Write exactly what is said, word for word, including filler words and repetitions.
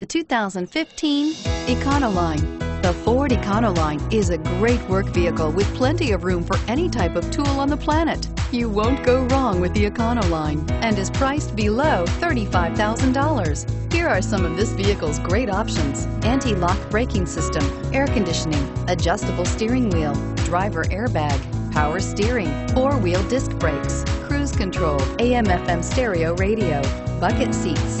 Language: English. The two thousand fifteen Econoline. The Ford Econoline is a great work vehicle with plenty of room for any type of tool on the planet. You won't go wrong with the Econoline and is priced below thirty-five thousand dollars. Here are some of this vehicle's great options: anti-lock braking system, air conditioning, adjustable steering wheel, driver airbag, power steering, four-wheel disc brakes, cruise control, A M F M stereo radio, bucket seats,